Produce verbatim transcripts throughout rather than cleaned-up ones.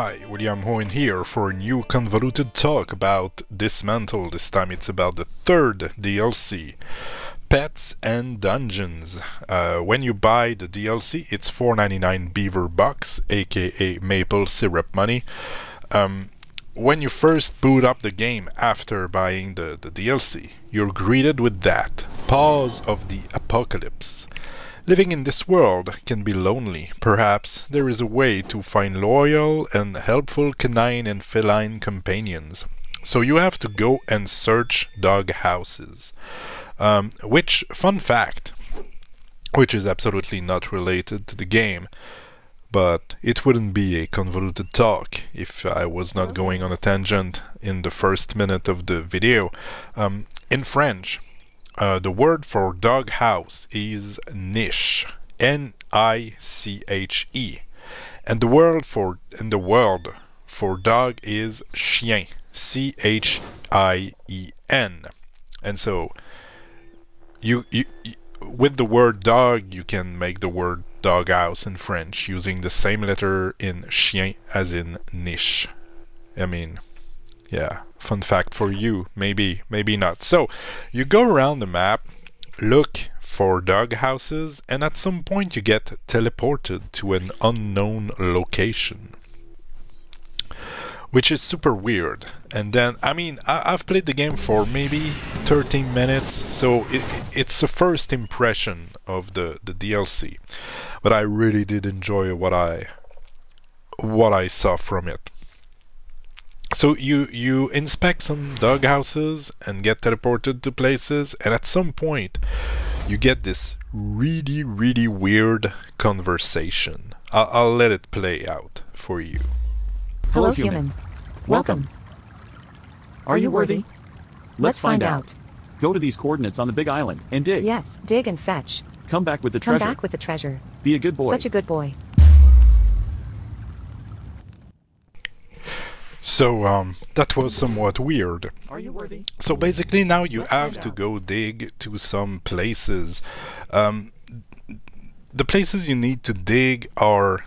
Hi, William Hououin here for a new convoluted talk about Dysmantle. This time it's about the third D L C, Pets and Dungeons. Uh, when you buy the D L C, it's four ninety-nine Beaver Bucks, aka maple syrup money. Um, when you first boot up the game after buying the, the D L C, you're greeted with that, Paws of the Apocalypse. Living in this world can be lonely. Perhaps there is a way to find loyal and helpful canine and feline companions. So you have to go and search dog houses. Um, which, fun fact, which is absolutely not related to the game, but it wouldn't be a convoluted talk if I was not going on a tangent in the first minute of the video. Um, in French, Uh, the word for dog house is niche, N I C H E, and the word for and the word for dog is chien, C H I E N. And so, you, you, you with the word dog, you can make the word dog house in French using the same letter in chien as in niche. I mean, yeah. Fun fact for you, maybe, maybe not. So, you go around the map, look for dog houses, and at some point you get teleported to an unknown location, which is super weird. And then, I mean, I, I've played the game for maybe thirteen minutes, so it, it's the first impression of the, the D L C. But I really did enjoy what I, what I saw from it. So you, you inspect some dog houses and get teleported to places, and at some point you get this really, really weird conversation. I'll, I'll let it play out for you. Hello, human. Welcome. Are you worthy? Let's find out. Go to these coordinates on the big island and dig. Yes, dig and fetch. Come back with the treasure. Come back with the treasure. Be a good boy. Such a good boy. So um, that was somewhat weird. Are you worthy? So basically now you Let's have to go dig to some places. Um, the places you need to dig are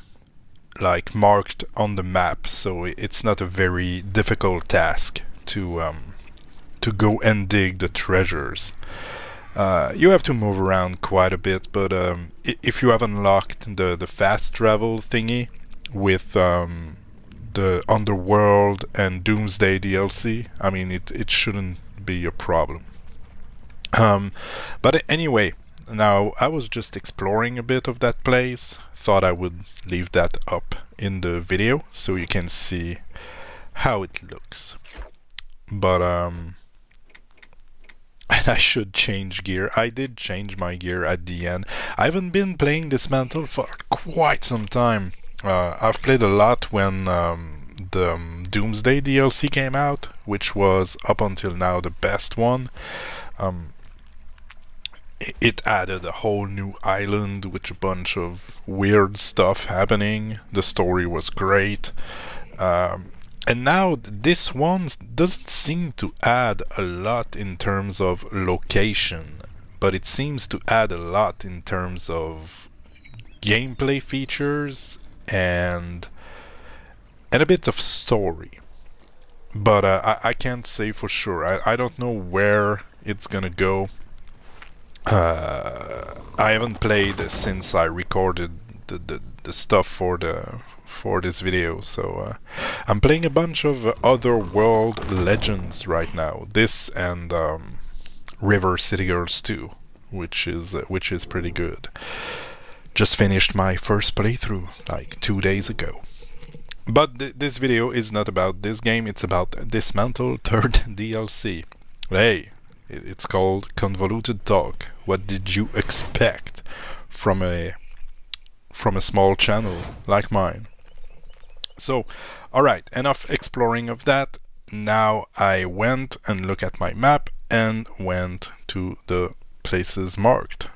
like marked on the map, so it's not a very difficult task to um, to go and dig the treasures. Uh, you have to move around quite a bit, but um, if you have unlocked the, the fast travel thingy with um, the Underworld and Doomsday D L C, I mean, it, it shouldn't be a problem. Um, but anyway, now I was just exploring a bit of that place, thought I would leave that up in the video so you can see how it looks. But, um, and I should change gear. I did change my gear at the end. I haven't been playing Dysmantle for quite some time. Uh, I've played a lot when um, the um, Doomsday D L C came out, which was up until now the best one. Um, it, it added a whole new island with a bunch of weird stuff happening. The story was great. Um, and now this one doesn't seem to add a lot in terms of location, but it seems to add a lot in terms of gameplay features and and a bit of story, but uh, I, I can't say for sure. I, I don't know where it's gonna go. uh, I haven't played since I recorded the, the, the stuff for the for this video, so uh, I'm playing a bunch of other World Legends right now, this and um, River City Girls two, which is uh, which is pretty good. Just finished my first playthrough like two days ago. But th this video is not about this game, it's about Dysmantle third D L C. Hey, it's called Convoluted Talk. What did you expect from a from a small channel like mine? So, alright, enough exploring of that. Now I went and looked at my map and went to the places marked.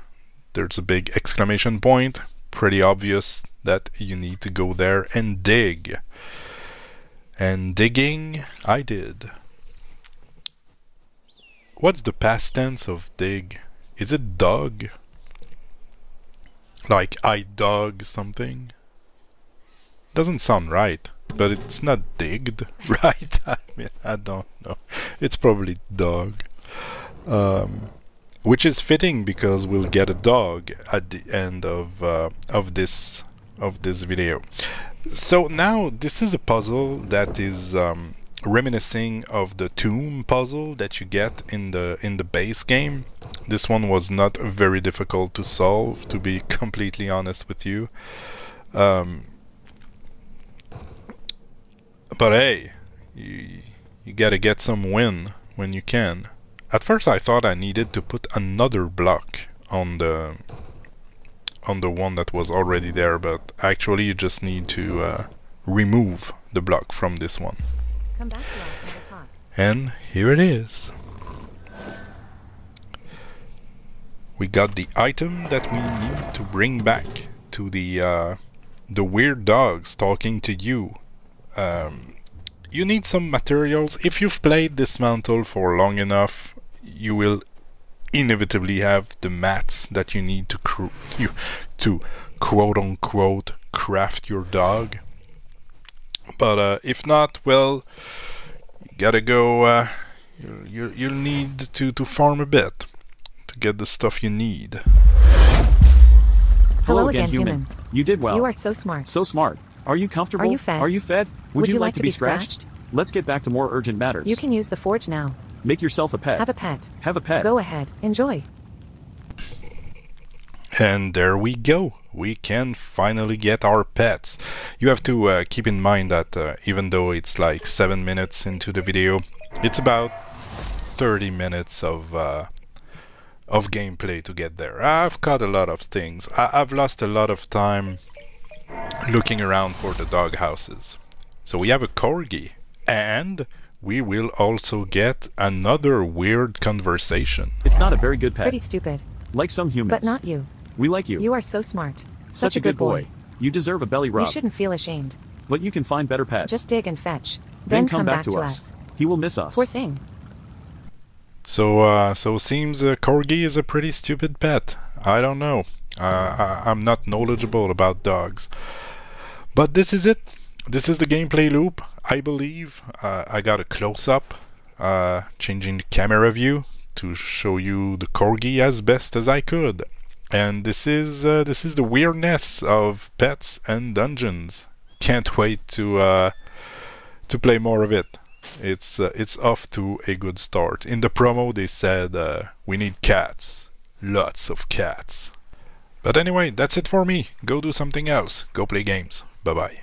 There's a big exclamation point, pretty obvious that you need to go there and dig. And digging, I did. What's the past tense of dig? Is it dog? Like I dog something? Doesn't sound right. but it's not digged, right? I mean, I don't know. It's probably dog. Um, which is fitting because we'll get a dog at the end of uh, of this of this video. So now this is a puzzle that is um, reminiscing of the tomb puzzle that you get in the in the base game. This one was not very difficult to solve, to be completely honest with you. Um, but hey, you, you gotta get some win when you can. At first I thought I needed to put another block on the on the one that was already there, but actually you just need to uh, remove the block from this one. Come back to us and we'll talk. And here it is. We got the item that we need to bring back to the uh, the weird dogs talking to you. Um, you need some materials. If you've played Dysmantle for long enough, you will inevitably have the mats that you need to cr you to quote unquote craft your dog. But uh, if not, well, you gotta go. Uh, you you you'll need to to farm a bit to get the stuff you need. Hello again, human. human. You did well. You are so smart. So smart. Are you comfortable? Are you fed? Are you fed? Would, Would you, you like, like to be, be scratched? scratched? Let's get back to more urgent matters. You can use the forge now. Make yourself a pet. Have a pet. Have a pet. Go ahead. Enjoy. And there we go. We can finally get our pets. You have to uh, keep in mind that uh, even though it's like seven minutes into the video, it's about thirty minutes of uh, of gameplay to get there. I've caught a lot of things. I I've lost a lot of time looking around for the dog houses. So we have a Corgi, and we will also get another weird conversation. It's not a very good pet. Pretty stupid. Like some humans. But not you. We like you. You are so smart. Such, Such a, a good boy. boy. You deserve a belly rub. You shouldn't feel ashamed. But you can find better pets. Just dig and fetch. Then, then come, come back, back to, to us. us. He will miss us. Poor thing. So, uh, so seems uh, Corgi is a pretty stupid pet. I don't know. Uh, I, I'm not knowledgeable about dogs. But this is it. This is the gameplay loop, I believe. Uh, I got a close-up, uh, changing the camera view to show you the Corgi as best as I could. And this is uh, this is the weirdness of Pets and Dungeons. Can't wait to uh, to play more of it. It's uh, it's off to a good start. In the promo they said uh, we need cats, lots of cats. But anyway, that's it for me. Go do something else. Go play games. Bye bye.